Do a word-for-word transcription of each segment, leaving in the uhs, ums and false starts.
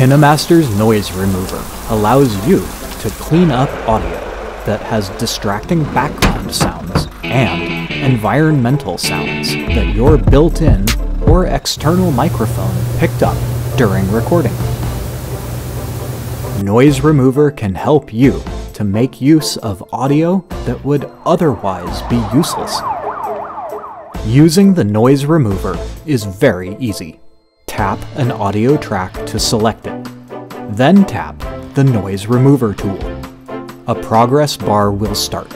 KinoMaster's Noise Remover allows you to clean up audio that has distracting background sounds and environmental sounds that your built-in or external microphone picked up during recording. Noise Remover can help you to make use of audio that would otherwise be useless. Using the Noise Remover is very easy. Tap an audio track to select it, then tap the Noise Remover tool. A progress bar will start.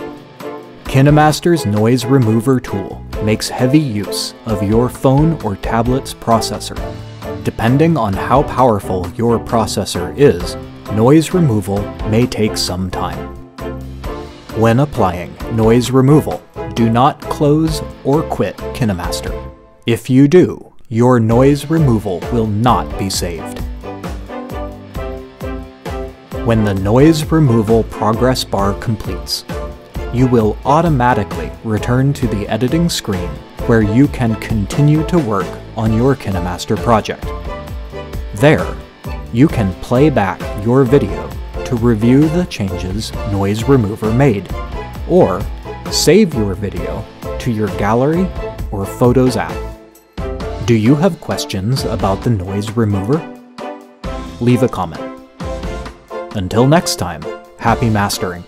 KinoMaster's Noise Remover tool makes heavy use of your phone or tablet's processor. Depending on how powerful your processor is, noise removal may take some time. When applying noise removal, do not close or quit KinoMaster. If you do, your noise removal will not be saved. When the noise removal progress bar completes, you will automatically return to the editing screen where you can continue to work on your KinoMaster project. There, you can play back your video to review the changes Noise Remover made, or save your video to your gallery or Photos app. Do you have questions about the Noise Remover? Leave a comment. Until next time, happy mastering!